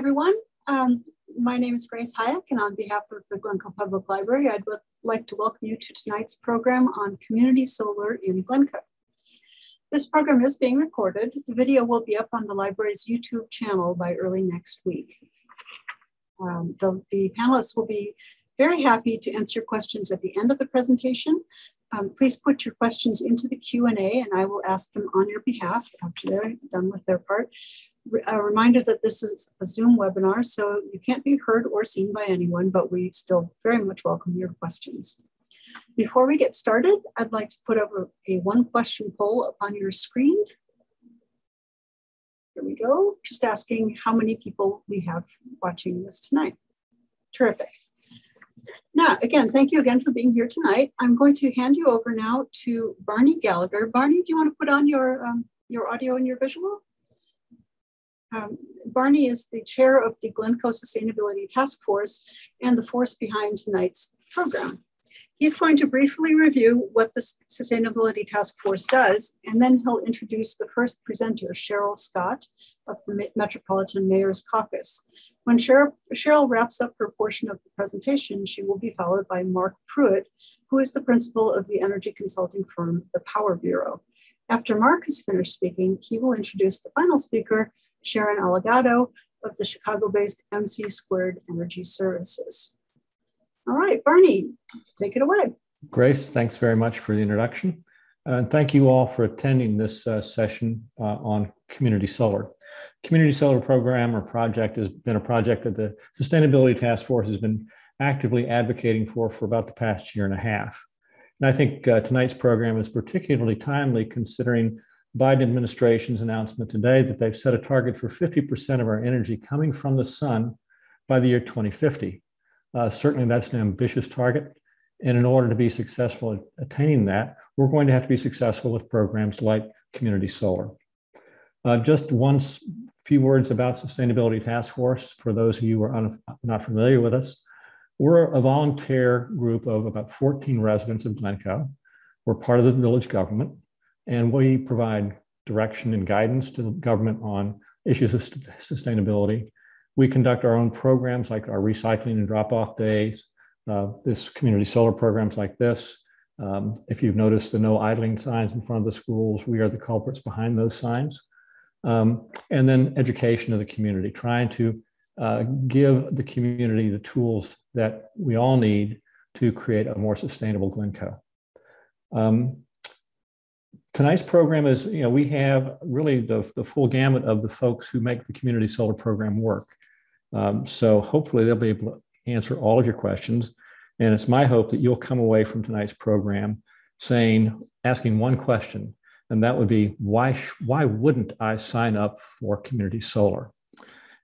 morning, everyone. My name is Grace Hayek, and on behalf of the Glencoe Public Library, I'd like to welcome you to tonight's program on community solar in Glencoe. This program is being recorded. The video will be up on the library's YouTube channel by early next week. The panelists will be very happy to answer questions at the end of the presentation. Please put your questions into the Q&A, and I will ask them on your behalf after they're done with their part. A reminder that this is a Zoom webinar, so you can't be heard or seen by anyone, but we still very much welcome your questions. Before we get started, I'd like to put over a one-question poll up on your screen. Here we go. Just asking how many people we have watching this tonight. Terrific. Now, again, thank you again for being here tonight. I'm going to hand you over now to Barney Gallagher. Barney, do you want to put on your audio and your visual? Barney is the chair of the Glencoe Sustainability Task Force and the force behind tonight's program. He's going to briefly review what the Sustainability Task Force does, and then he'll introduce the first presenter, Cheryl Scott of the Metropolitan Mayor's Caucus. When Cheryl wraps up her portion of the presentation, she will be followed by Mark Pruitt, who is the principal of the energy consulting firm, the Power Bureau. After Mark has finished speaking, he will introduce the final speaker, Sharon Allegado of the Chicago-based MC Squared Energy Services. All right, Barney, take it away. Grace, thanks very much for the introduction. And thank you all for attending this session on community solar. Community solar program or project has been a project that the Sustainability Task Force has been actively advocating for about the past year and a half. And I think tonight's program is particularly timely considering Biden administration's announcement today that they've set a target for 50% of our energy coming from the sun by the year 2050. Certainly that's an ambitious target. And in order to be successful at attaining that, we're going to have to be successful with programs like community solar. Just one few words about Sustainability Task Force for those of you who are not familiar with us. We're a volunteer group of about 14 residents of Glencoe. We're part of the village government, and we provide direction and guidance to the government on issues of sustainability. We conduct our own programs like our recycling and drop-off days, this community solar programs like this. If you've noticed the no idling signs in front of the schools, we are the culprits behind those signs. And then education of the community, trying to give the community the tools that we all need to create a more sustainable Glencoe. Tonight's program is, you know, we have really the full gamut of the folks who make the community solar program work. So hopefully they'll be able to answer all of your questions. And it's my hope that you'll come away from tonight's program asking one question. And that would be, why wouldn't I sign up for community solar?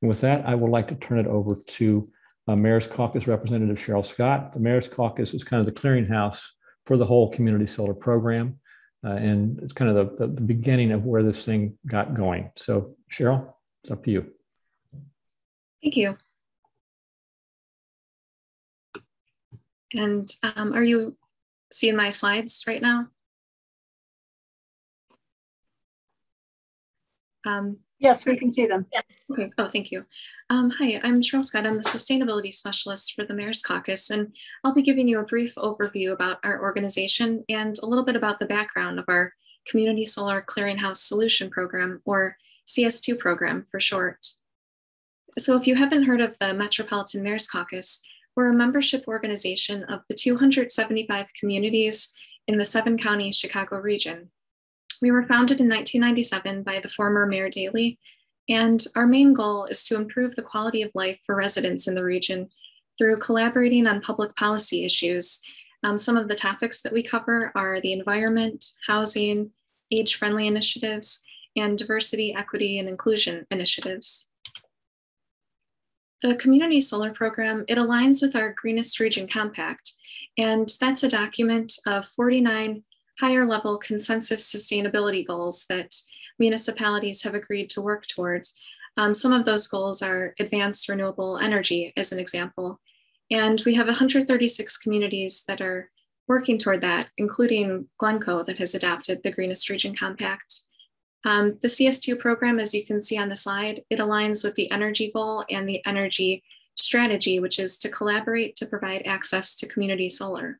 And with that, I would like to turn it over to Mayor's Caucus Representative Cheryl Scott. The Mayor's Caucus is kind of the clearinghouse for the whole community solar program. And it's kind of the beginning of where this thing got going. So Cheryl, it's up to you. Thank you. And are you seeing my slides right now? Yes, we can see them. Yeah. Okay. Oh, thank you. Hi, I'm Cheryl Scott. I'm the Sustainability Specialist for the Mayor's Caucus, and I'll be giving you a brief overview about our organization and a little bit about the background of our Community Solar Clearinghouse Solution Program, or CS2 program for short. So if you haven't heard of the Metropolitan Mayor's Caucus, we're a membership organization of the 275 communities in the 7-county Chicago region. We were founded in 1997 by the former Mayor Daley, and our main goal is to improve the quality of life for residents in the region through collaborating on public policy issues. Some of the topics that we cover are the environment, housing, age-friendly initiatives, and diversity, equity, and inclusion initiatives. The Community Solar Program, it aligns with our Greenest Region Compact, and that's a document of 49 higher level consensus sustainability goals that municipalities have agreed to work towards. Some of those goals are advanced renewable energy, as an example. And we have 136 communities that are working toward that, including Glencoe, that has adopted the Greenest Region Compact. The CS2 program, as you can see on the slide, it aligns with the energy goal and the energy strategy, which is to collaborate to provide access to community solar.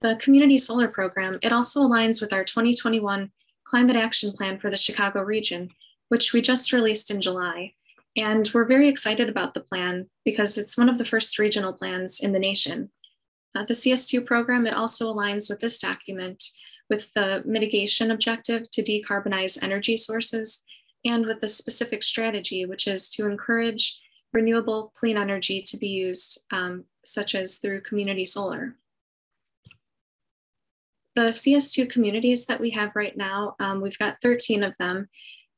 The community solar program, it also aligns with our 2021 Climate Action Plan for the Chicago region, which we just released in July. And we're very excited about the plan because it's one of the first regional plans in the nation. The CS2 program, it also aligns with this document with the mitigation objective to decarbonize energy sources and with the specific strategy, which is to encourage renewable clean energy to be used, such as through community solar. The CS2 communities that we have right now, we've got 13 of them,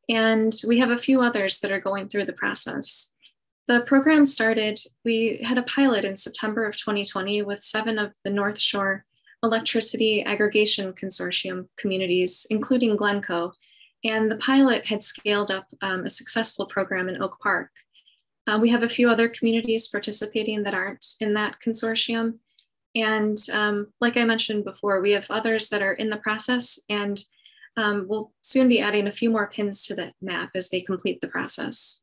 and we have a few others that are going through the process. The program started, we had a pilot in September of 2020 with 7 of the North Shore Electricity Aggregation Consortium communities, including Glencoe, and the pilot had scaled up a successful program in Oak Park. We have a few other communities participating that aren't in that consortium. And like I mentioned before, we have others that are in the process, and we'll soon be adding a few more pins to that map as they complete the process.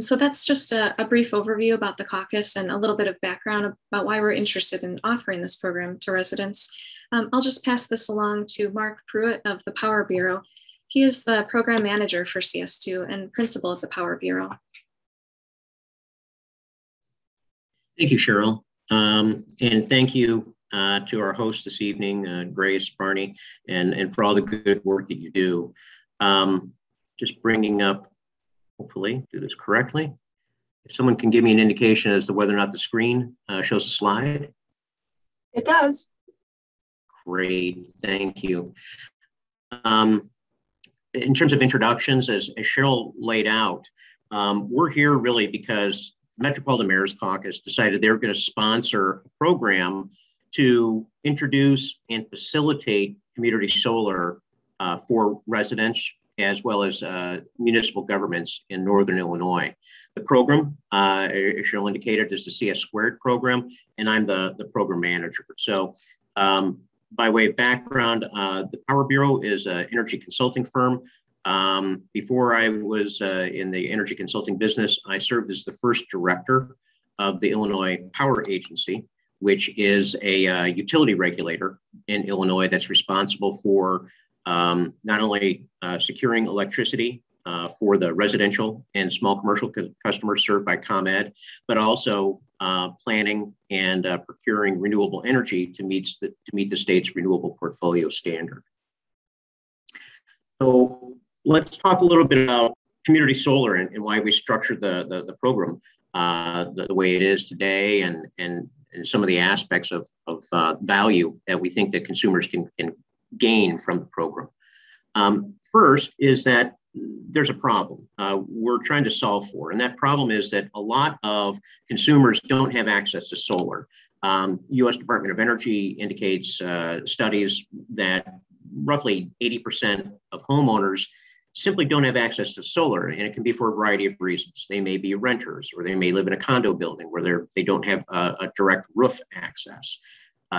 So that's just a brief overview about the caucus and a little bit of background about why we're interested in offering this program to residents. I'll just pass this along to Mark Pruitt of the Power Bureau. He is the program manager for CS2 and principal of the Power Bureau. Thank you, Cheryl. And thank you to our host this evening, Grace, Barney, and for all the good work that you do. Just bringing up, hopefully do this correctly. If someone can give me an indication as to whether or not the screen shows the slide. It does. Great, thank you. In terms of introductions, as Cheryl laid out, we're here really because the Metropolitan Mayor's Caucus decided they were going to sponsor a program to introduce and facilitate community solar for residents as well as municipal governments in Northern Illinois. The program, as Cheryl indicated, is the CS Squared program, and I'm the program manager. So by way of background, the Power Bureau is an energy consulting firm. Before I was in the energy consulting business, I served as the first director of the Illinois Power Agency, which is a utility regulator in Illinois that's responsible for not only securing electricity for the residential and small commercial customers served by ComEd, but also planning and procuring renewable energy to meet the state's renewable portfolio standard. So let's talk a little bit about community solar and why we structured the program the way it is today, and some of the aspects of value that we think that consumers can gain from the program. First is that there's a problem we're trying to solve for, and that problem is that a lot of consumers don't have access to solar. U.S. Department of Energy indicates studies that roughly 80% of homeowners simply don't have access to solar, and it can be for a variety of reasons. They may be renters, or they may live in a condo building where they don't have a direct roof access.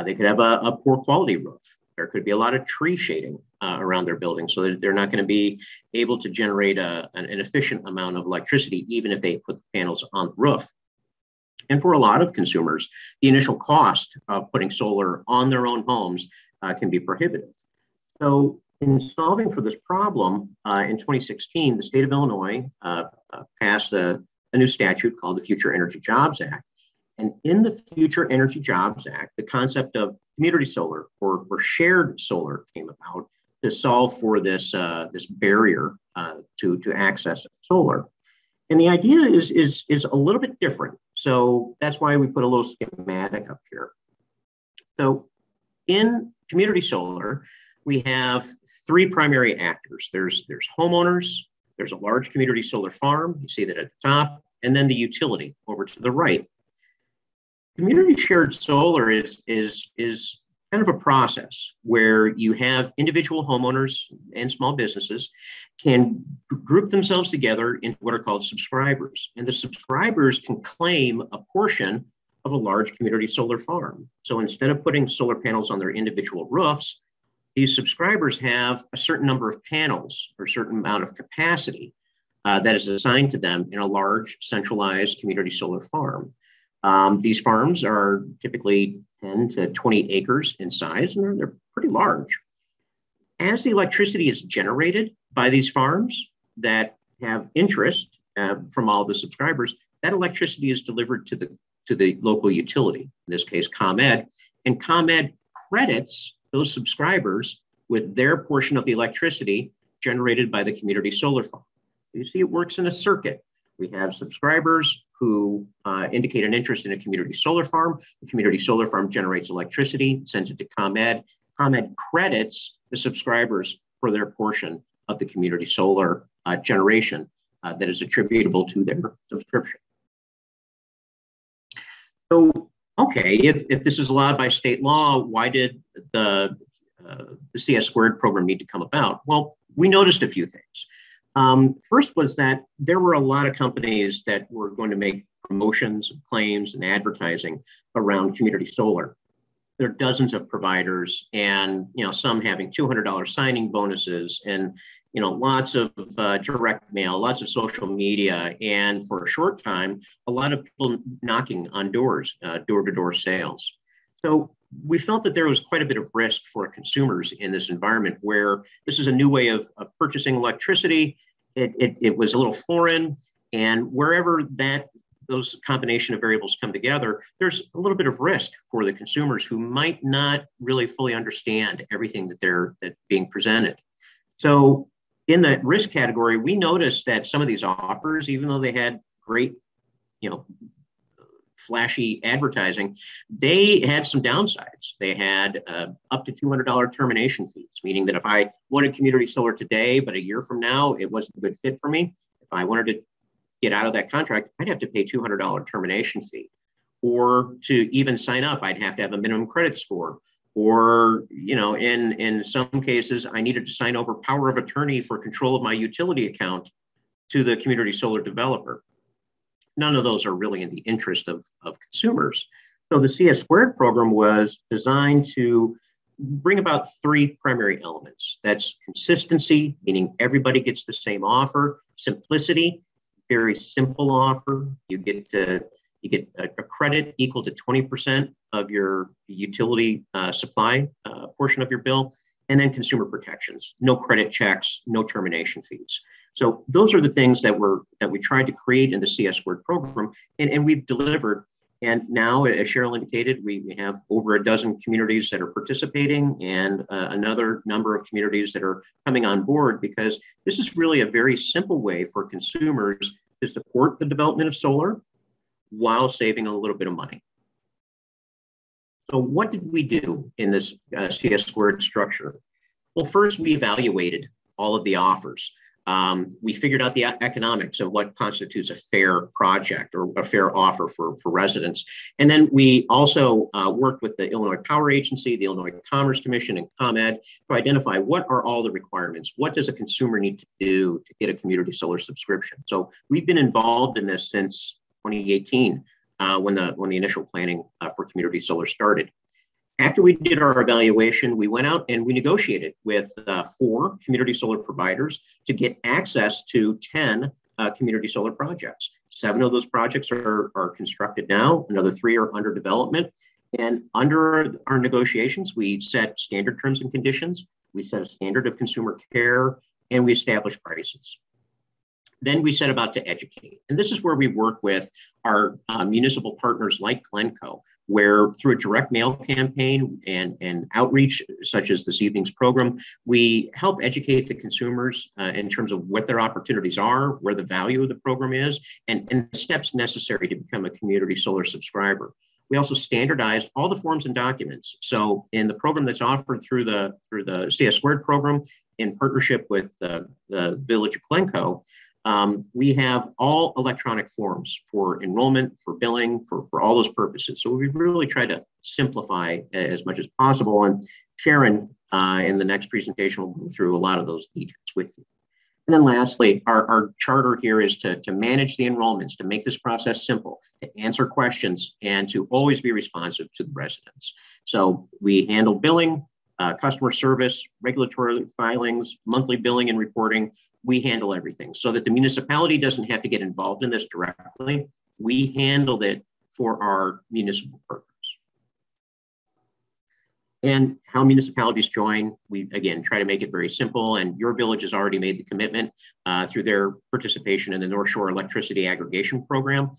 They could have a poor quality roof. There could be a lot of tree shading around their building, so that they're not going to be able to generate an efficient amount of electricity, even if they put the panels on the roof. And for a lot of consumers, the initial cost of putting solar on their own homes can be prohibitive. So in solving for this problem, in 2016, the state of Illinois passed a new statute called the Future Energy Jobs Act. And in the Future Energy Jobs Act, the concept of community solar or shared solar came about to solve for this, this barrier to access solar. And the idea is a little bit different. So that's why we put a little schematic up here. So in community solar, we have 3 primary actors. There's homeowners, there's a large community solar farm, you see that at the top, and then the utility over to the right. Community shared solar is kind of a process where you have individual homeowners and small businesses can group themselves together into what are called subscribers. And the subscribers can claim a portion of a large community solar farm. So instead of putting solar panels on their individual roofs, these subscribers have a certain number of panels or a certain amount of capacity that is assigned to them in a large centralized community solar farm. These farms are typically 10 to 20 acres in size, and they're pretty large. As the electricity is generated by these farms that have interest from all the subscribers, that electricity is delivered to the local utility, in this case ComEd, and ComEd credits those subscribers with their portion of the electricity generated by the community solar farm. You see, it works in a circuit. We have subscribers who indicate an interest in a community solar farm. The community solar farm generates electricity, sends it to ComEd. ComEd credits the subscribers for their portion of the community solar generation that is attributable to their subscription. So, okay, if this is allowed by state law, why did the CS squared program need to come about? Well, we noticed a few things. First was that there were a lot of companies that were going to make promotions, claims, and advertising around community solar. There are dozens of providers, and some having $200 signing bonuses, and lots of direct mail, lots of social media, and for a short time, a lot of people knocking on doors, door-to-door sales. So we felt that there was quite a bit of risk for consumers in this environment where this is a new way of purchasing electricity. It was a little foreign, and wherever those combination of variables come together, there's a little bit of risk for the consumers who might not really fully understand everything that that's being presented. So in that risk category, we noticed that some of these offers, even though they had great, flashy advertising, they had some downsides. They had up to $200 termination fees, meaning that if I wanted community solar today, but a year from now, it wasn't a good fit for me, if I wanted to get out of that contract, I'd have to pay $200 termination fee. Or to even sign up, I'd have to have a minimum credit score. Or, in some cases, I needed to sign over power of attorney for control of my utility account to the community solar developer. None of those are really in the interest of consumers. So the CS squared program was designed to bring about three primary elements. That's consistency, meaning everybody gets the same offer; simplicity, very simple offer. You get a credit equal to 20% of your utility supply portion of your bill, and then consumer protections, no credit checks, no termination fees. So those are the things that we tried to create in the CS squared program, and we've delivered. And now, as Cheryl indicated, we have over a dozen communities that are participating, and another number of communities that are coming on board, because this is really a very simple way for consumers to support the development of solar while saving a little bit of money. So what did we do in this CS squared structure? Well, first, we evaluated all of the offers. We figured out the economics of what constitutes a fair project or a fair offer for residents. And then we also worked with the Illinois Power Agency, the Illinois Commerce Commission, and ComEd to identify what are all the requirements. What does a consumer need to do to get a community solar subscription? So we've been involved in this since 2018 when the initial planning for community solar started. After we did our evaluation, we went out and we negotiated with 4 community solar providers to get access to 10 community solar projects. 7 of those projects are constructed now, another 3 are under development. And under our negotiations, we set standard terms and conditions, we set a standard of consumer care, and we established prices. Then we set about to educate. And this is where we work with our municipal partners like Glencoe, where through a direct mail campaign and outreach, such as this evening's program, we help educate the consumers in terms of what their opportunities are, where the value of the program is, and the steps necessary to become a community solar subscriber. We also standardized all the forms and documents. So in the program that's offered through the CS squared program in partnership with the Village of Glencoe, we have all electronic forms for enrollment, for billing, for all those purposes. So we really try to simplify as much as possible. And Sharon, in the next presentation, will go through a lot of those details with you. And then lastly, our charter here is to manage the enrollments, to make this process simple, to answer questions, and to always be responsive to the residents. So we handle billing, customer service, regulatory filings, monthly billing and reporting. We handle everything so that the municipality doesn't have to get involved in this directly. We handle it for our municipal partners. And how municipalities join, we again try to make it very simple, and your village has already made the commitment through their participation in the North Shore Electricity Aggregation Program.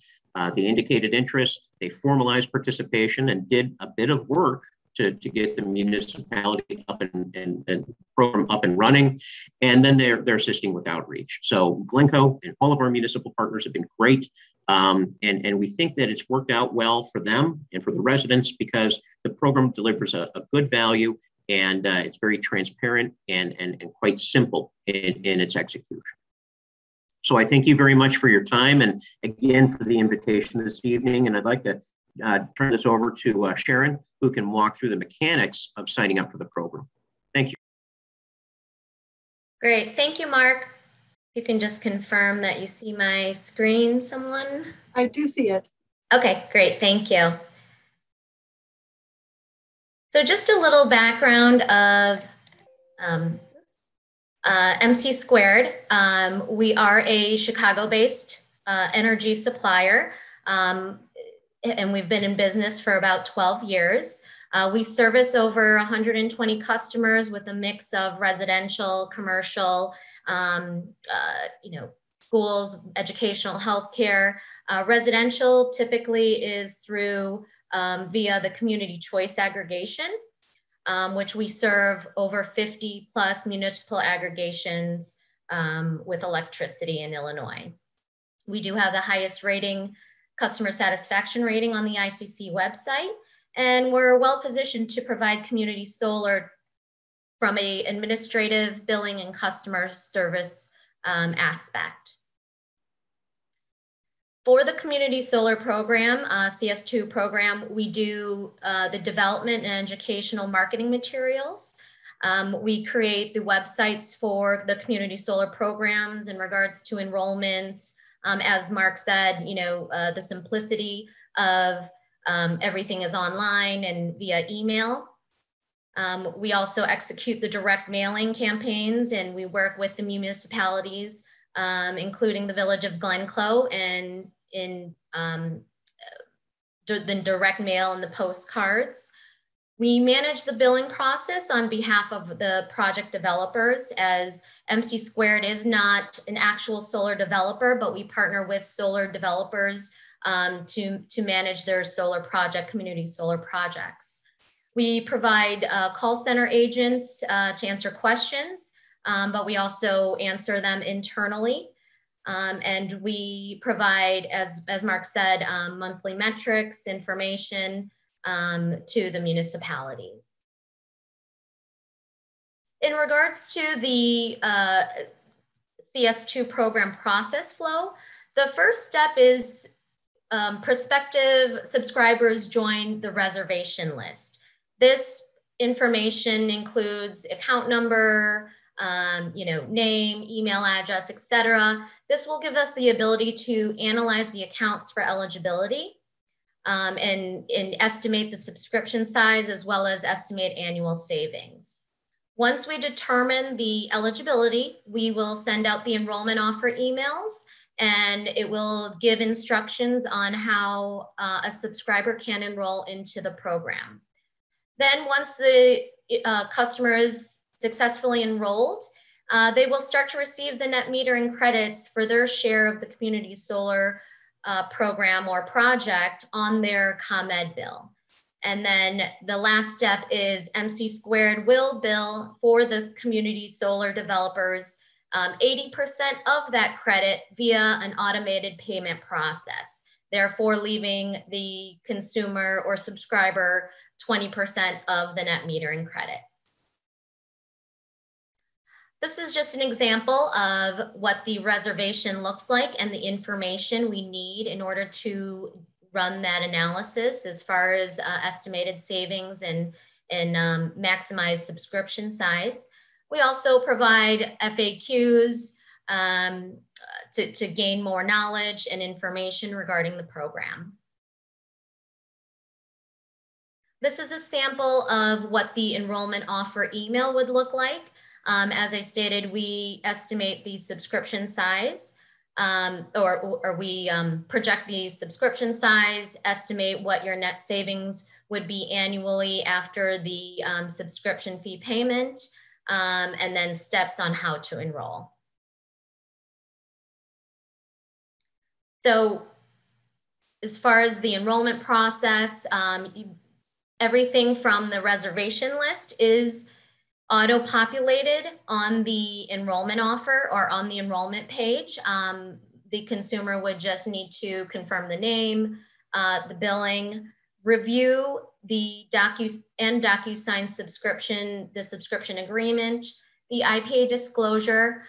They indicated interest, they formalized participation, and did a bit of work to get the municipality up and program up and running. And then they're assisting with outreach. So Glencoe and all of our municipal partners have been great. And we think that it's worked out well for them and for the residents because the program delivers a good value, and it's very transparent and quite simple in its execution. So I thank you very much for your time, and again for the invitation this evening. And I'd like to turn this over to Sharon, who can walk through the mechanics of signing up for the program. Thank you. Great, thank you, Mark. You can just confirm that you see my screen, someone? I do see it. Okay, great, thank you. So just a little background of MC Squared. We are a Chicago-based energy supplier, and we've been in business for about 12 years. We service over 120 customers with a mix of residential, commercial, schools, educational, healthcare. Residential typically is through via the community choice aggregation, which we serve over 50 plus municipal aggregations with electricity in Illinois. We do have the highest rating, customer satisfaction rating, on the ICC website, and we're well positioned to provide community solar from an administrative, billing, and customer service aspect. For the community solar program, CS2 program, we do the development and educational marketing materials. We create the websites for the community solar programs in regards to enrollments. As Mark said, the simplicity of everything is online and via email. We also execute the direct mailing campaigns, and we work with the municipalities, including the village of Glencoe, and in the direct mail and the postcards. We manage the billing process on behalf of the project developers, as MC Squared is not an actual solar developer, but we partner with solar developers to manage their solar project, community solar projects. We provide call center agents to answer questions, but we also answer them internally. And we provide, as Mark said, monthly metrics, information to the municipalities. In regards to the CS2 program process flow, the first step is prospective subscribers join the reservation list. This information includes account number, name, email address, etc. This will give us the ability to analyze the accounts for eligibility and estimate the subscription size, as well as estimate annual savings. Once we determine the eligibility, we will send out the enrollment offer emails, and it will give instructions on how a subscriber can enroll into the program. Then once the customer is successfully enrolled, they will start to receive the net metering credits for their share of the community solar program or project on their ComEd bill. And then the last step is MC Squared will bill for the community solar developers 80% of that credit via an automated payment process, therefore leaving the consumer or subscriber 20% of the net metering credits. This is just an example of what the reservation looks like and the information we need in order to run that analysis as far as estimated savings and maximize subscription size. We also provide FAQs to gain more knowledge and information regarding the program. This is a sample of what the enrollment offer email would look like. As I stated, we estimate the subscription size, or we project the subscription size, estimate what your net savings would be annually after the subscription fee payment, and then steps on how to enroll. So as far as the enrollment process, everything from the reservation list is auto-populated on the enrollment offer or on the enrollment page. The consumer would just need to confirm the name, the billing, review the DocuSign subscription, the subscription agreement, the IPA disclosure,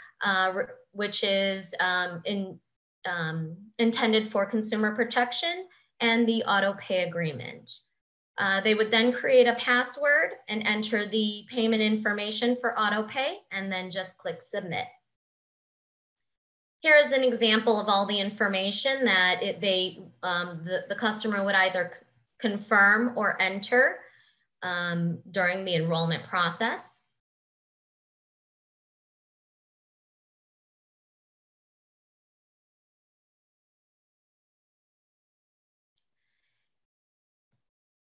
which is intended for consumer protection, and the auto-pay agreement. They would then create a password and enter the payment information for auto pay and then just click submit. Here is an example of all the information that the customer would either confirm or enter during the enrollment process.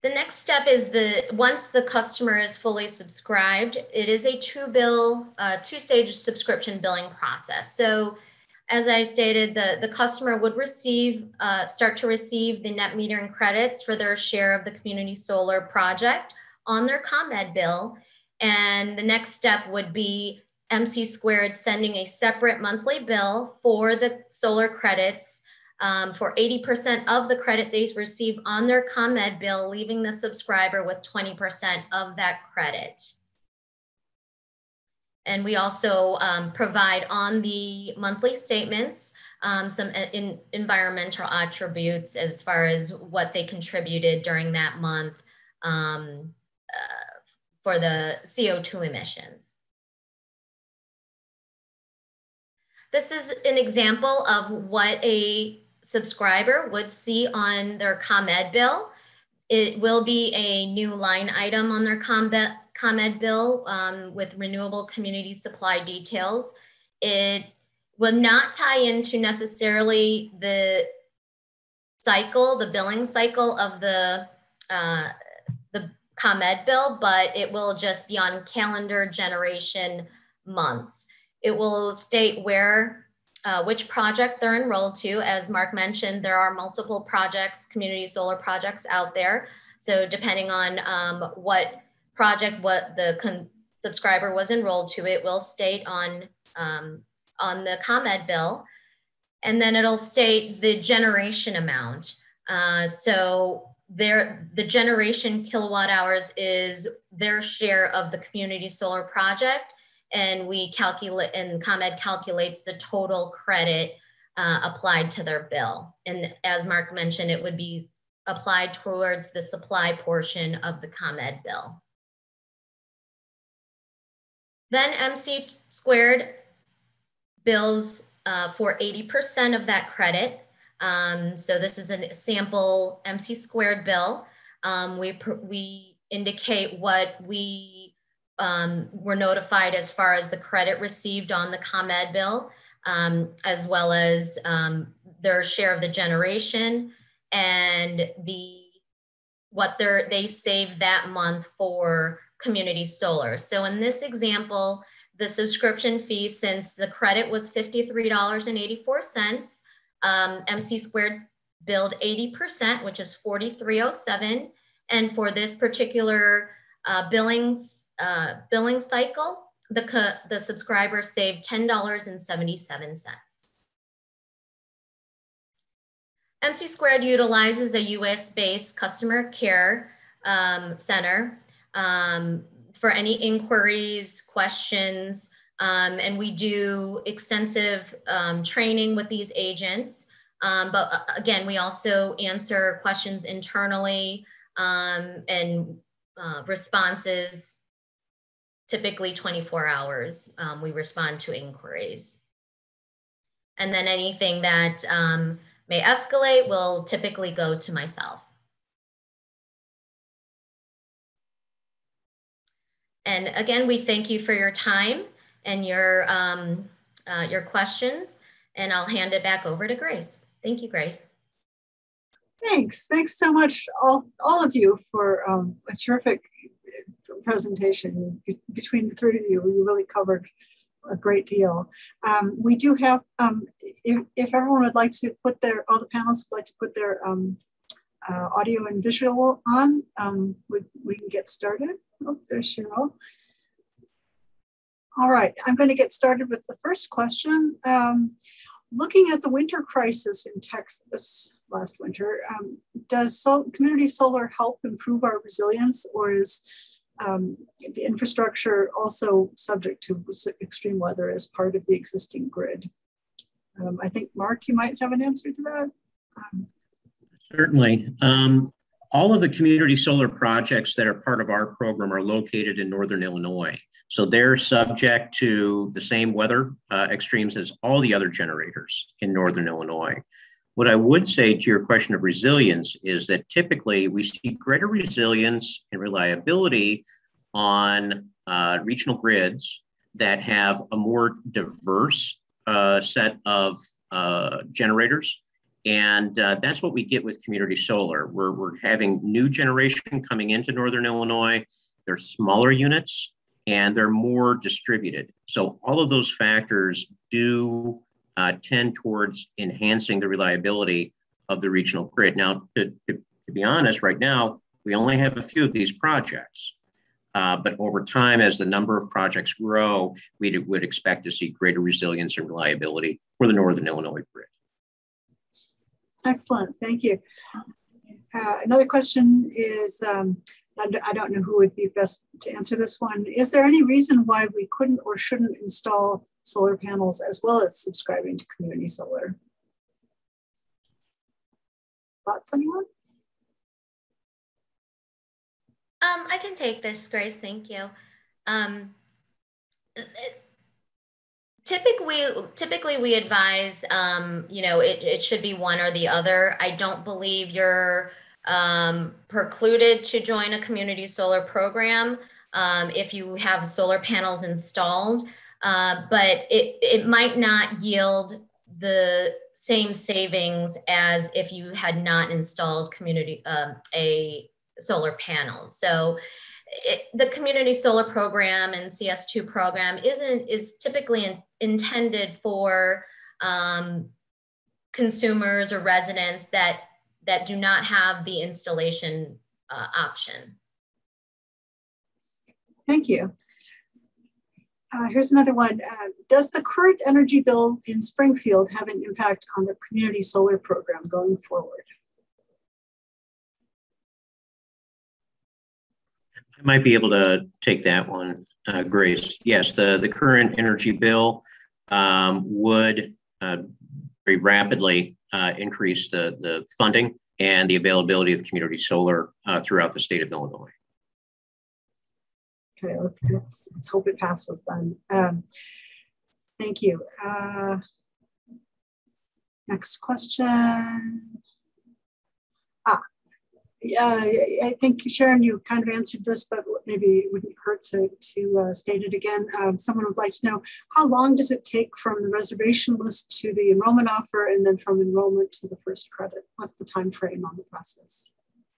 The next step is once the customer is fully subscribed, it is a two-stage subscription billing process. So as I stated, the customer would start to receive the net metering credits for their share of the community solar project on their ComEd bill. And the next step would be MC Squared sending a separate monthly bill for the solar credits for 80% of the credit they receive on their ComEd bill, leaving the subscriber with 20% of that credit. And we also provide on the monthly statements some environmental attributes as far as what they contributed during that month for the CO2 emissions. This is an example of what a subscriber would see on their ComEd bill. It will be a new line item on their ComEd bill with renewable community supply details. It will not tie into necessarily the cycle, the billing cycle of the ComEd bill, but it will just be on calendar generation months. It will state which project they're enrolled to. As Mark mentioned, there are multiple projects, community solar projects out there. So depending on what project, what the subscriber was enrolled to, it will state on the ComEd bill. And then it'll state the generation amount. The generation kilowatt hours is their share of the community solar project. And we calculate, and ComEd calculates the total credit applied to their bill. And as Mark mentioned, it would be applied towards the supply portion of the ComEd bill. Then MC Squared bills for 80% of that credit. So this is a sample MC Squared bill. We indicate what we're notified as far as the credit received on the ComEd bill, as well as their share of the generation and what they saved that month for community solar. So in this example, the subscription fee, since the credit was $53.84, MC Squared billed 80%, which is $43.07. And for this particular billing cycle, the subscriber saved $10.77. MC Squared utilizes a US-based customer care center for any inquiries, questions, and we do extensive training with these agents. But again, we also answer questions internally and responses typically 24 hours, we respond to inquiries. And then anything that may escalate will typically go to myself. And again, we thank you for your time and your questions. And I'll hand it back over to Grace. Thank you, Grace. Thanks. Thanks so much, all of you, for a terrific presentation. Between the three of you, you really covered a great deal. We do have, if everyone would like to put their, all the panelists would like to put their audio and visual on, we can get started. Oh, there's Cheryl. All right, I'm going to get started with the first question. Looking at the winter crisis in Texas last winter, does community solar help improve our resilience, or is the infrastructure also subject to extreme weather as part of the existing grid? I think, Mark, you might have an answer to that. Certainly. All of the community solar projects that are part of our program are located in Northern Illinois. So they're subject to the same weather extremes as all the other generators in Northern Illinois. What I would say to your question of resilience is that typically we see greater resilience and reliability on regional grids that have a more diverse set of generators. And that's what we get with community solar. We're having new generation coming into Northern Illinois. They're smaller units and they're more distributed. So all of those factors do tend towards enhancing the reliability of the regional grid. Now, to be honest, right now, we only have a few of these projects. But over time, as the number of projects grow, we would expect to see greater resilience and reliability for the Northern Illinois grid. Excellent, thank you. Another question is, I don't know who would be best to answer this one. Is there any reason why we couldn't or shouldn't install solar panels as well as subscribing to community solar? Thoughts, anyone? I can take this, Grace, thank you. Typically, we advise, you know, it should be one or the other. I don't believe you're precluded to join a community solar program if you have solar panels installed, but it might not yield the same savings as if you had not installed a solar panel. So the community solar program and CS2 program is typically intended for consumers or residents that do not have the installation option. Thank you. Here's another one. Does the current energy bill in Springfield have an impact on the community solar program going forward? I might be able to take that one, Grace. Yes, the current energy bill would very rapidly increase the funding and the availability of community solar throughout the state of Illinois. Okay, let's hope it passes then. Thank you. Next question. I think, Sharon, you kind of answered this, but maybe it wouldn't hurt to state it again. Someone would like to know, how long does it take from the reservation list to the enrollment offer, and then from enrollment to the first credit? What's the time frame on the process?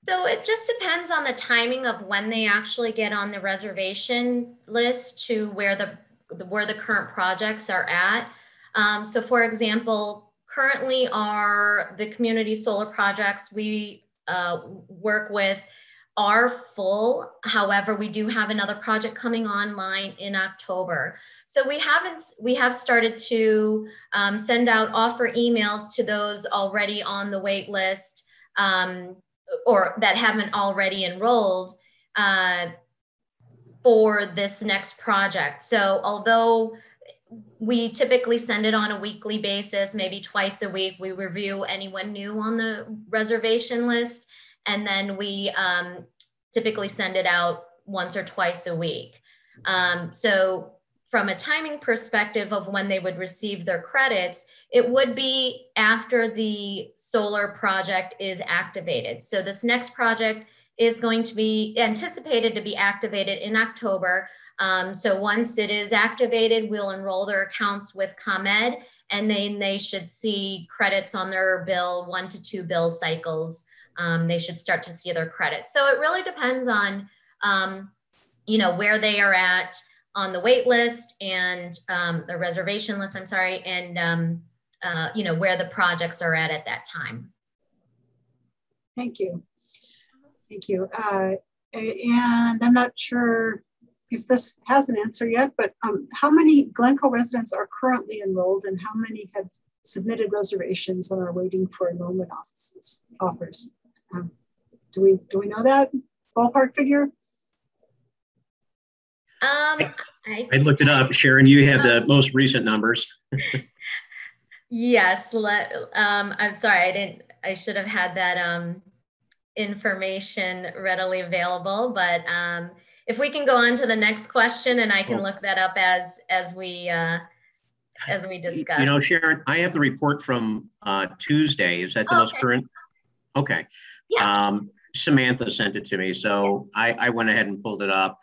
So it just depends on the timing of when they actually get on the reservation list to where the current projects are at. So, for example, currently the community solar projects we work with are full. However, we do have another project coming online in October. So we have started to send out offer emails to those already on the wait list or that haven't already enrolled for this next project. So although we typically send it on a weekly basis, maybe twice a week. We review anyone new on the reservation list, and then we typically send it out once or twice a week. So from a timing perspective of when they would receive their credits, it would be after the solar project is activated. So this next project is going to be anticipated to be activated in October. So once it is activated, we'll enroll their accounts with ComEd, and then they should see credits on their bill, 1 to 2 bill cycles. They should start to see their credits. So it really depends on, you know, where they are at on the wait list and the reservation list, I'm sorry, and, you know, where the projects are at that time. Thank you. Thank you. And I'm not sure if this has an answer yet, but how many Glencoe residents are currently enrolled and how many have submitted reservations and are waiting for enrollment offers? Do we know that ballpark figure? I looked it up. Sharon, you have the most recent numbers. Yes. I'm sorry. I should have had that information readily available, but if we can go on to the next question, and I can look that up as we discuss. You know, Sharon, I have the report from Tuesday. Is that the most current? Okay. Yeah. Samantha sent it to me, so I went ahead and pulled it up.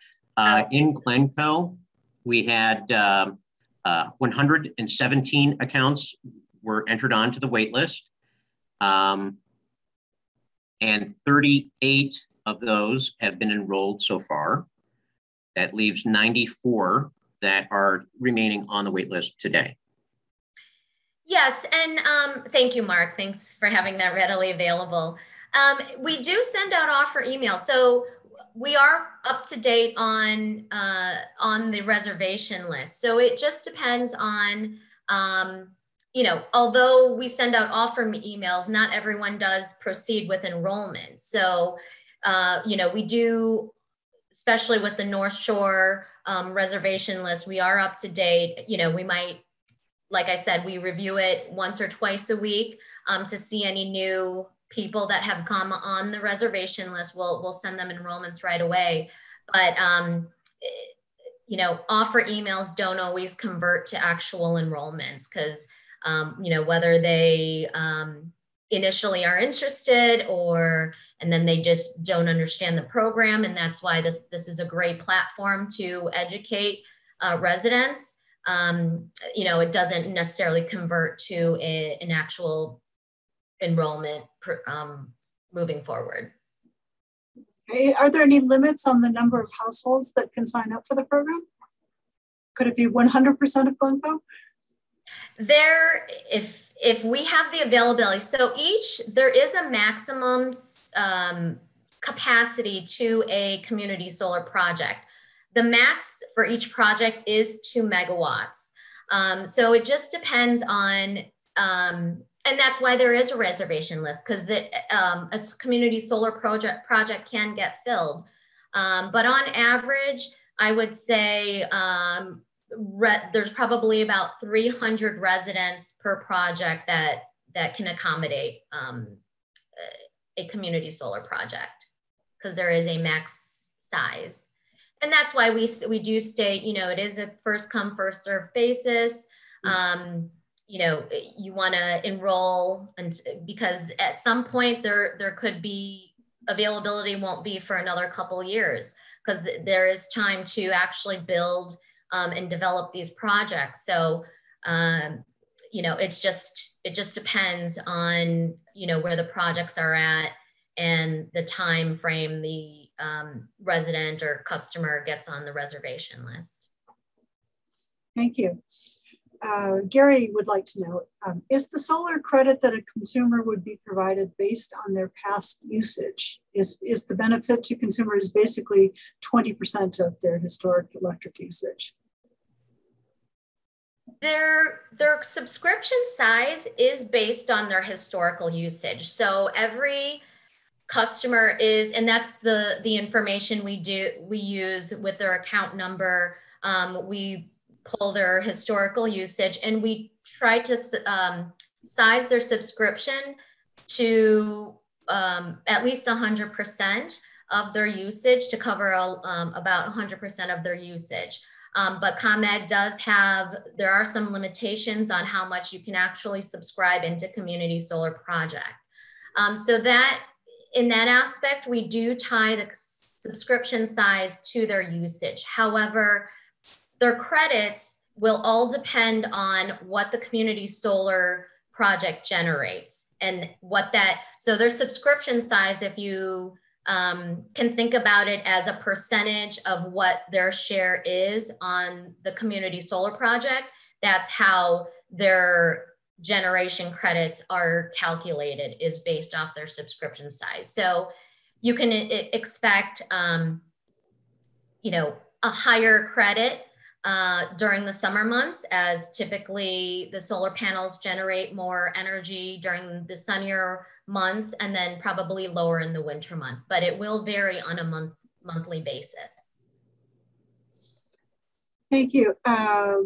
In Glencoe, we had 117 accounts were entered onto the wait list. And 38 of those have been enrolled so far. That leaves 94 that are remaining on the wait list today. Yes, and thank you, Mark. Thanks for having that readily available. We do send out offer emails. So we are up to date on the reservation list. So it just depends on, you know, although we send out offer emails, not everyone does proceed with enrollment. So, you know, we do, especially with the North Shore reservation list, we are up to date. You know, we might, like I said, we review it once or twice a week to see any new people that have come on the reservation list. We'll send them enrollments right away. But, you know, offer emails don't always convert to actual enrollments because you know, whether they initially are interested or, and then they just don't understand the program. And that's why this is a great platform to educate residents. You know, it doesn't necessarily convert to an actual enrollment moving forward. Okay. Are there any limits on the number of households that can sign up for the program? Could it be 100% of Glencoe? There, if we have the availability, so there is a maximum capacity to a community solar project. The max for each project is 2 megawatts. So it just depends on, and that's why there is a reservation list, because a community solar project can get filled. But on average, I would say, there's probably about 300 residents per project that can accommodate a community solar project, because there is a max size. And that's why we do state, you know, it is a first come, first serve basis. You know, you want to enroll, and because at some point there could be availability won't be for another couple years, because there is time to actually build and develop these projects. So, you know, it just depends on, you know, where the projects are at and the time frame the resident or customer gets on the reservation list. Thank you. Gary would like to know, is the solar credit that a consumer would be provided based on their past usage? Is the benefit to consumers basically 20% of their historic electric usage? Their subscription size is based on their historical usage. So every customer is, and that's the information we use with their account number. We pull their historical usage, and we try to size their subscription to at least 100% of their usage to cover about 100% of their usage. But ComEd there are some limitations on how much you can actually subscribe into community solar project. So that in that aspect, we do tie the subscription size to their usage. However, Their credits will all depend on what the community solar project generates and what that, so their subscription size, if you can think about it as a percentage of what their share is on the community solar project, that's how their generation credits are calculated, is based off their subscription size. So you can expect, you know, a higher credit during the summer months, as typically the solar panels generate more energy during the sunnier months, and then probably lower in the winter months, but it will vary on a monthly basis. Thank you.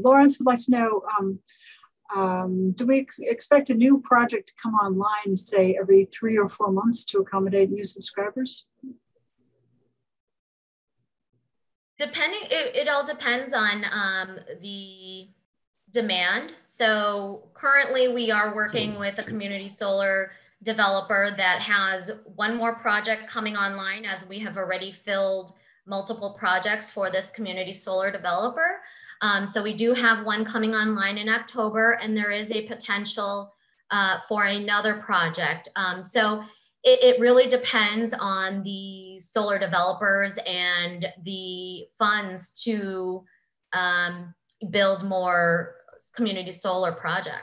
Lawrence would like to know, do we expect a new project to come online, say every 3 or 4 months, to accommodate new subscribers? Depending, it all depends on the demand. So currently we are working with a community solar developer that has 1 more project coming online, as we have already filled multiple projects for this community solar developer. So we do have 1 coming online in October, and there is a potential for another project. So it really depends on the solar developers and the funds to build more community solar projects.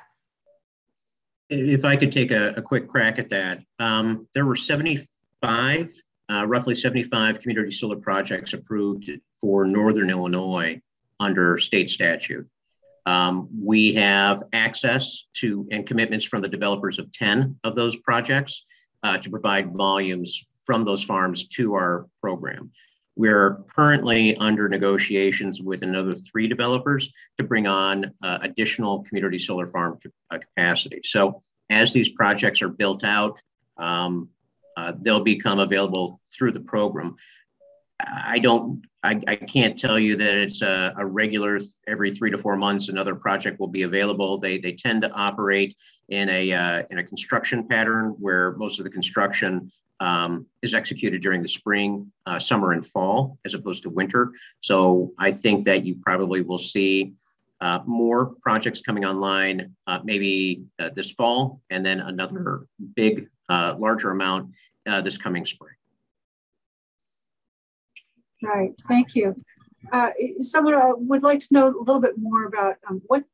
If I could take a quick crack at that. There were roughly 75 community solar projects approved for Northern Illinois under state statute. We have access to and commitments from the developers of 10 of those projects to provide volumes from those farms to our program. We're currently under negotiations with another 3 developers to bring on additional community solar farm capacity. So as these projects are built out, they'll become available through the program. I can't tell you that it's a regular every 3 to 4 months another project will be available. They tend to operate in a construction pattern where most of the construction is executed during the spring, summer, and fall, as opposed to winter. So I think that you probably will see more projects coming online maybe this fall, and then another big, larger amount this coming spring. Right, thank you. Someone would like to know a little bit more about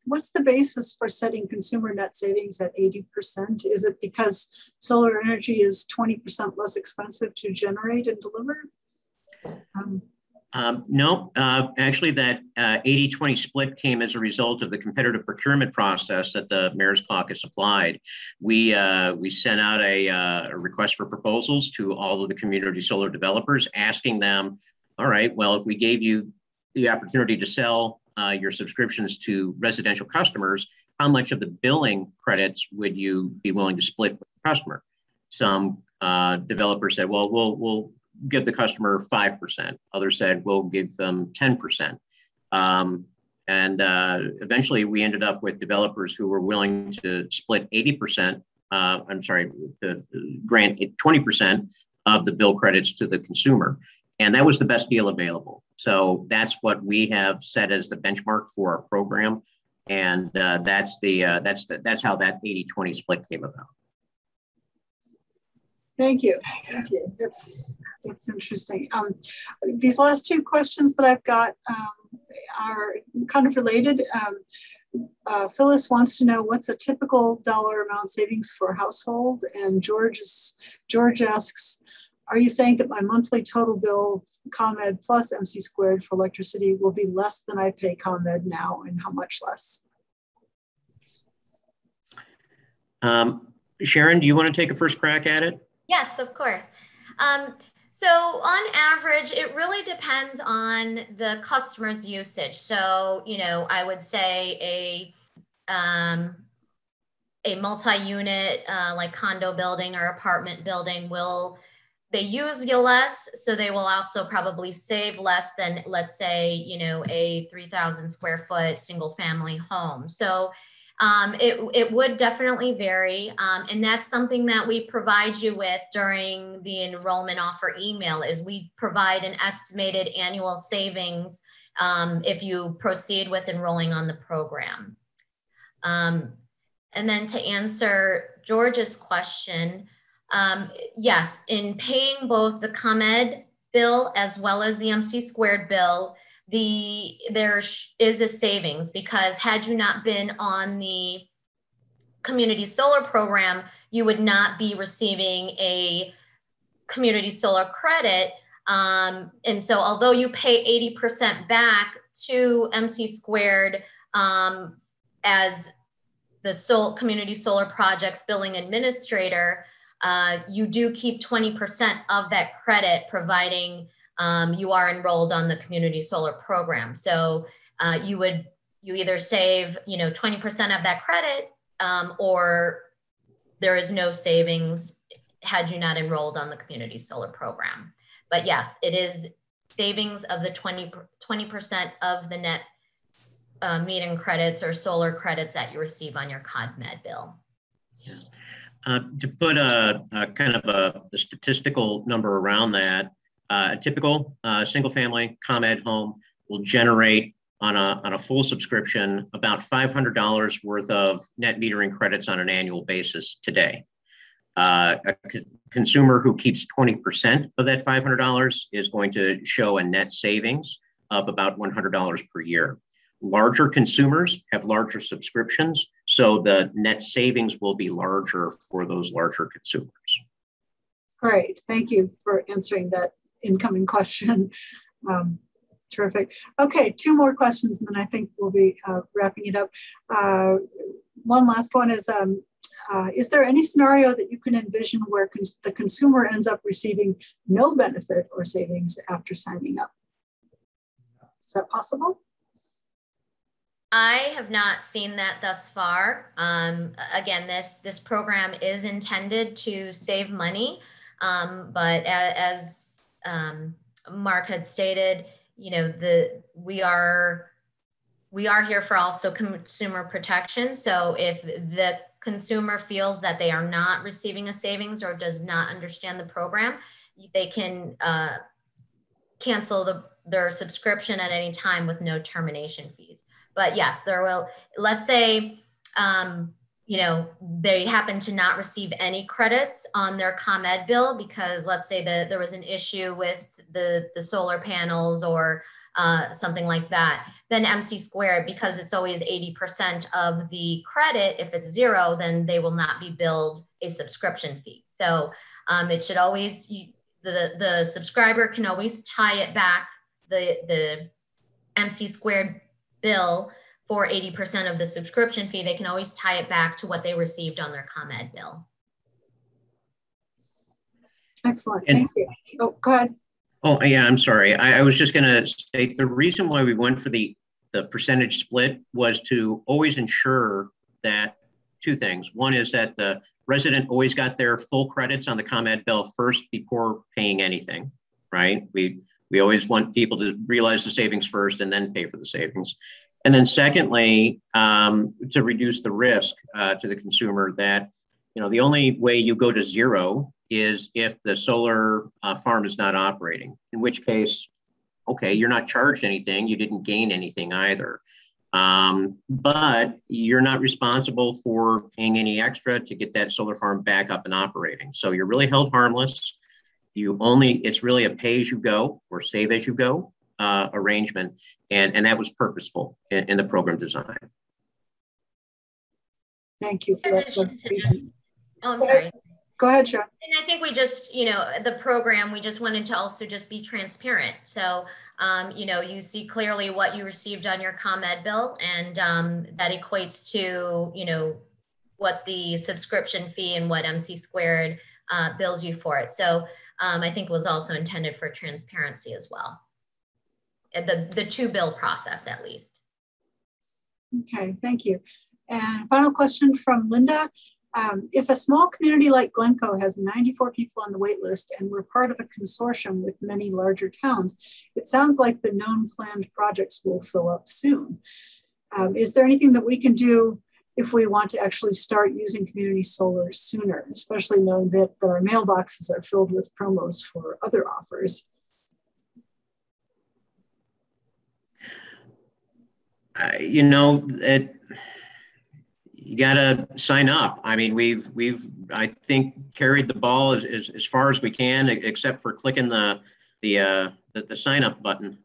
what's the basis for setting consumer net savings at 80%? Is it because solar energy is 20% less expensive to generate and deliver? No, actually that 80-20 split came as a result of the competitive procurement process that the Mayor's Caucus applied. We sent out a request for proposals to all of the community solar developers, asking them, all right, well, if we gave you the opportunity to sell your subscriptions to residential customers, how much of the billing credits would you be willing to split with the customer? Some developers said, well, we'll give the customer 5%. Others said, we'll give them 10%. Eventually we ended up with developers who were willing to split 80%, I'm sorry, to grant 20% of the bill credits to the consumer. And that was the best deal available. So that's what we have set as the benchmark for our program. And that's how that 80-20 split came about. Thank you. Thank you. That's interesting. These last 2 questions that I've got are kind of related. Phyllis wants to know what's a typical dollar amount savings for a household, and George asks, are you saying that my monthly total bill, ComEd plus MC squared for electricity, will be less than I pay ComEd now, and how much less? Sharon, do you want to take a first crack at it? Yes, of course. So on average, it really depends on the customer's usage. So, you know, I would say a multi-unit like condo building or apartment building will, they use less, so they will also probably save less than, let's say, you know, a 3,000 square foot single family home. So it would definitely vary. And that's something that we provide you with during the enrollment offer email, is we provide an estimated annual savings if you proceed with enrolling on the program. And then to answer George's question, yes, in paying both the ComEd bill as well as the MC squared bill, there is a savings, because had you not been on the community solar program, you would not be receiving a community solar credit. And so although you pay 80% back to MC squared as the community solar projects billing administrator, you do keep 20% of that credit, providing you are enrolled on the community solar program. So you either save 20% of that credit, or there is no savings had you not enrolled on the community solar program. But yes, it is savings of the 20% of the net meeting credits or solar credits that you receive on your ComEd bill. Yeah. To put a kind of a statistical number around that, a typical single-family ComEd home will generate on a full subscription about $500 worth of net metering credits on an annual basis today. A consumer who keeps 20% of that $500 is going to show a net savings of about $100 per year. Larger consumers have larger subscriptions, so the net savings will be larger for those larger consumers. All right, thank you for answering that incoming question. Terrific. Okay, two more questions, and then I think we'll be wrapping it up. One last one is there any scenario that you can envision where the consumer ends up receiving no benefit or savings after signing up? Is that possible? I have not seen that thus far. Again, this program is intended to save money, but as Mark had stated, we are here for also consumer protection. So if the consumer feels that they are not receiving a savings or does not understand the program, they can cancel their subscription at any time with no termination fees. But yes, there will, let's say, they happen to not receive any credits on their ComEd bill because let's say that there was an issue with the solar panels or something like that, then MC squared, because it's always 80% of the credit, if it's zero, then they will not be billed a subscription fee. So it should always, the subscriber can always tie it back, the MC squared bill for 80% of the subscription fee, they can always tie it back to what they received on their ComEd bill. Excellent, thank you. Oh, go ahead. Oh, yeah, I'm sorry. I was just gonna state the reason why we went for the percentage split was to always ensure that two things. One is that the resident always got their full credits on the ComEd bill first before paying anything, right? We always want people to realize the savings first and then pay for the savings. And then secondly, to reduce the risk to the consumer that, the only way you go to zero is if the solar farm is not operating, in which case, okay, you're not charged anything, you didn't gain anything either. But you're not responsible for paying any extra to get that solar farm back up and operating. So you're really held harmless. It's really a pay-as-you-go or save-as-you-go arrangement, and that was purposeful in the program design. Thank you for that presentation. Oh, I'm sorry. Go ahead, Sharon. And I think we just, the program, we just wanted to also just be transparent. So, you see clearly what you received on your ComEd bill, and that equates to, what the subscription fee and what MC squared bills you for it. So. I think was also intended for transparency as well. The two-bill process, at least. Okay, thank you. And final question from Linda. If a small community like Glencoe has 94 people on the wait list and we're part of a consortium with many larger towns, it sounds like the known planned projects will fill up soon. Is there anything that we can do if we want to actually start using community solar sooner, especially knowing that our mailboxes are filled with promos for other offers? you know, you gotta sign up. I mean, we've I think carried the ball as far as we can, except for clicking the sign up button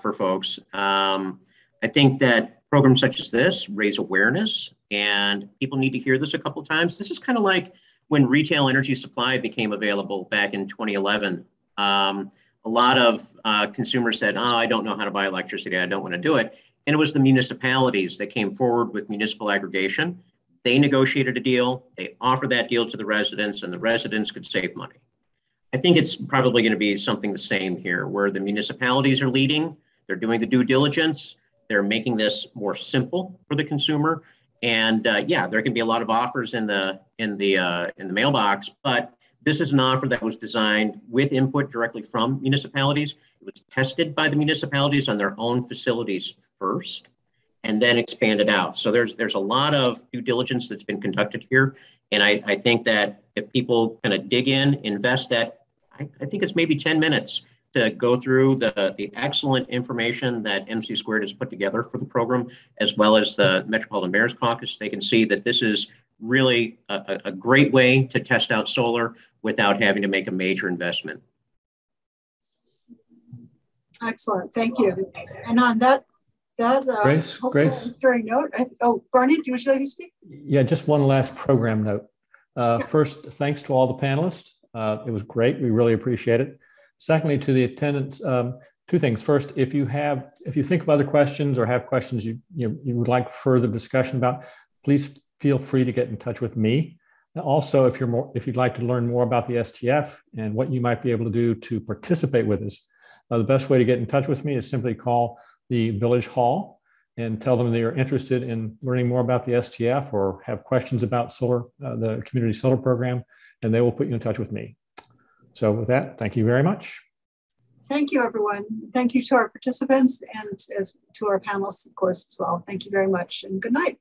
for folks. I think that programs such as this raise awareness, and people need to hear this a couple times. This is kind of like when retail energy supply became available back in 2011. A lot of consumers said, "Oh, I don't know how to buy electricity. I don't want to do it." And it was the municipalities that came forward with municipal aggregation. They negotiated a deal. They offered that deal to the residents, and the residents could save money. I think it's probably going to be something the same here, where the municipalities are leading. They're doing the due diligence. They're making this more simple for the consumer. And yeah, there can be a lot of offers in the mailbox, but this is an offer that was designed with input directly from municipalities. It was tested by the municipalities on their own facilities first, and then expanded out. So there's a lot of due diligence that's been conducted here. And I think that if people kind of dig in, invest that, I think it's maybe 10 minutes to go through the excellent information that MC Squared has put together for the program, as well as the Metropolitan Mayor's Caucus, they can see that this is really a great way to test out solar without having to make a major investment. Excellent, thank you. And on that inspiring note, oh, Barney, would you like to speak? Yeah, just one last program note. First, thanks to all the panelists. It was great, we really appreciate it. Secondly, to the attendants, two things. First, if you think of other questions or have questions you would like further discussion about, please feel free to get in touch with me. Also, if you'd like to learn more about the STF and what you might be able to do to participate with us, the best way to get in touch with me is simply call the Village Hall and tell them that you're interested in learning more about the STF or have questions about solar, the community solar program, and they will put you in touch with me. So with that, thank you very much. Thank you, everyone. Thank you to our participants and to our panelists, of course, as well. Thank you very much, and good night.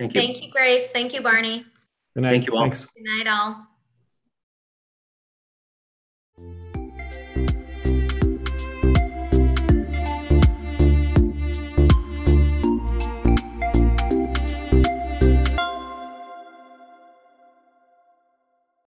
Thank you. Thank you, Grace. Thank you, Barney. Good night. Thank you all. Thanks. Good night, all.